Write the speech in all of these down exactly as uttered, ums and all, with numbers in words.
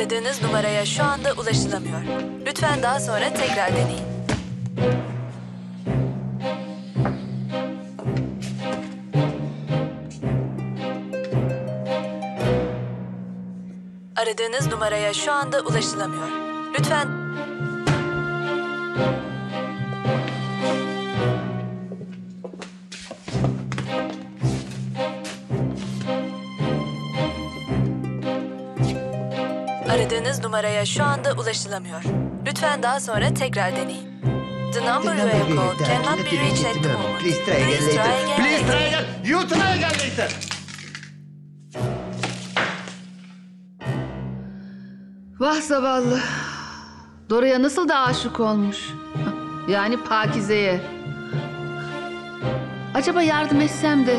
aradığınız numaraya şu anda ulaşılamıyor. Lütfen daha sonra tekrar deneyin. Aradığınız numaraya şu anda ulaşılamıyor. Lütfen... Aradığınız numaraya şu anda ulaşılamıyor. Lütfen daha sonra tekrar deneyin. The number you have called cannot be reached at the moment. Please try again later. Please try again. You try again later. Vah zavallı. Dora'ya nasıl da aşık olmuş. Yani Pakize'ye. Acaba yardım etsem de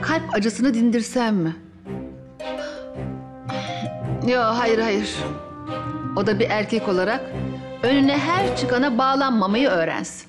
kalp acısını dindirsem mi? Yo, hayır hayır. O da bir erkek olarak önüne her çıkana bağlanmamayı öğrensin.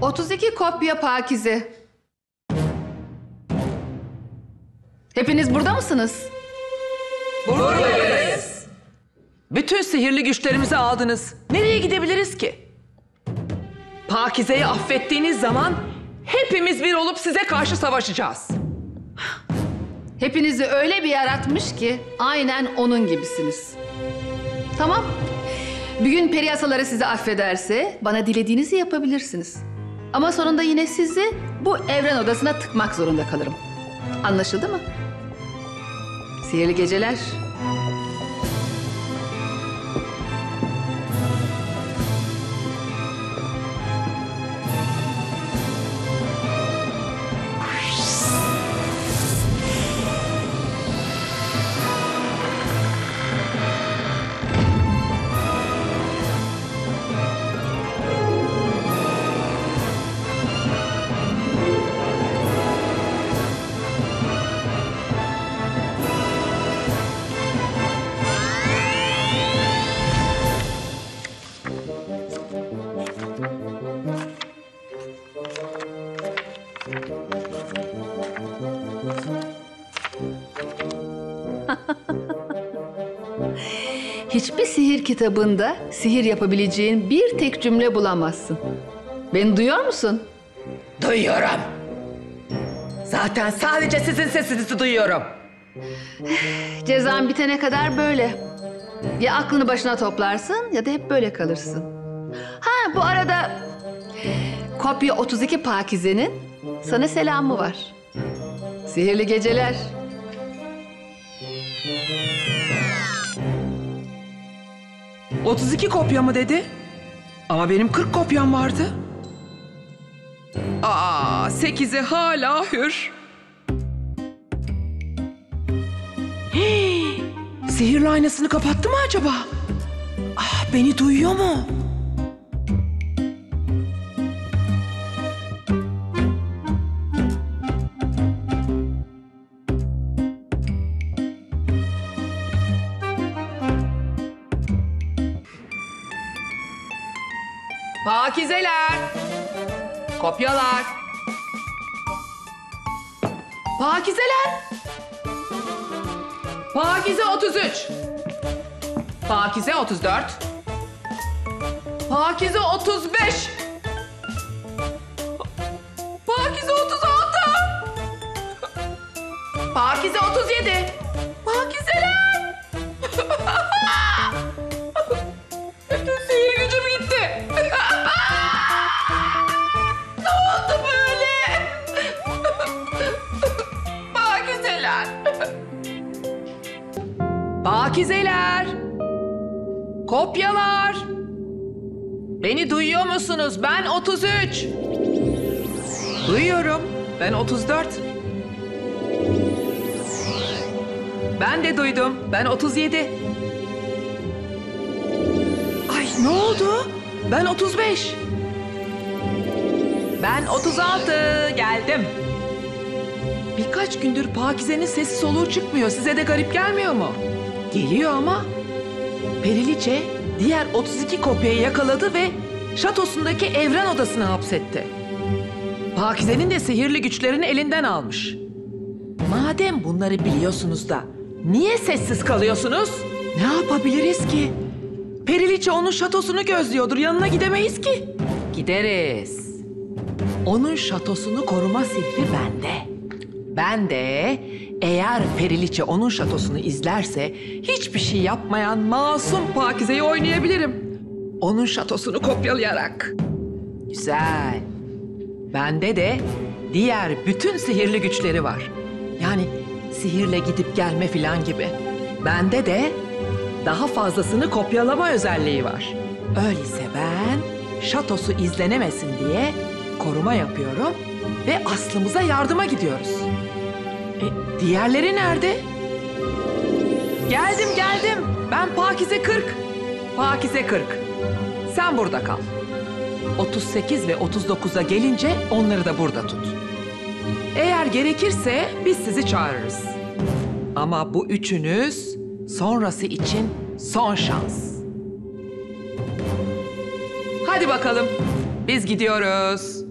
otuz iki kopya Pakize. Hepiniz burada mısınız? Buradayız. Bütün sihirli güçlerimizi aldınız. Nereye gidebiliriz ki? Pakize'yi affettiğiniz zaman hepimiz bir olup size karşı savaşacağız. Hepinizi öyle bir yaratmış ki aynen onun gibisiniz. Tamam. Bir gün peri yasaları sizi affederse bana dilediğinizi yapabilirsiniz. Ama sonunda yine sizi bu evren odasına tıkmak zorunda kalırım. Anlaşıldı mı? Sihirli geceler. Hiçbir sihir kitabında sihir yapabileceğin bir tek cümle bulamazsın. Beni duyuyor musun? Duyuyorum. Zaten sadece sizin sesinizi duyuyorum. Cezan bitene kadar böyle. Ya aklını başına toplarsın ya da hep böyle kalırsın. Ha, bu arada kopya otuz iki Pakize'nin sana selamı var. Sihirli geceler. otuz iki kopya mı dedi? Ama benim kırk kopyam vardı. Aa, sekizi hala hür. Hii, sihirli aynasını kapattı mı acaba? Ah, beni duyuyor mu? Pakizeler. Kopyalar. Pakizeler. Pakize otuz üç. Pakize otuz dört. Pakize otuz beş. Pakize otuz altı. Pakize otuz yedi. Pakizeler. Bütün sihir gücüm gitti. Ne oldu böyle? Pakizeler. Pakizeler. Kopyalar. Beni duyuyor musunuz? Ben otuz üç. Duyuyorum. Ben otuz dört. Ben de duydum. Ben otuz yedi. Ay ne oldu? Ben otuz beş. Ben otuz altı. Geldim. Birkaç gündür Pakize'nin sesi soluğu çıkmıyor. Size de garip gelmiyor mu? Geliyor ama. Periliçe diğer otuz iki kopyayı yakaladı ve şatosundaki evren odasına hapsetti. Pakize'nin de sihirli güçlerini elinden almış. Madem bunları biliyorsunuz da niye sessiz kalıyorsunuz? Ne yapabiliriz ki? Periliçe onun şatosunu gözlüyordur. Yanına gidemeyiz ki. Gideriz. Onun şatosunu koruma sihri bende. Ben de eğer Periliçe onun şatosunu izlerse hiçbir şey yapmayan masum Pakize'yi oynayabilirim. Onun şatosunu kopyalayarak. Güzel. Bende de diğer bütün sihirli güçleri var. Yani sihirle gidip gelme falan gibi. Bende de daha fazlasını kopyalama özelliği var. Öyleyse ben şatosu izlenemesin diye koruma yapıyorum ve aslımıza yardıma gidiyoruz. E, diğerleri nerede? Geldim geldim. Ben Pakize kırk. Pakize kırk. Sen burada kal. otuz sekiz ve otuz dokuza gelince onları da burada tut. Eğer gerekirse biz sizi çağırırız. Ama bu üçünüz sonrası için son şans. Hadi bakalım. Biz gidiyoruz.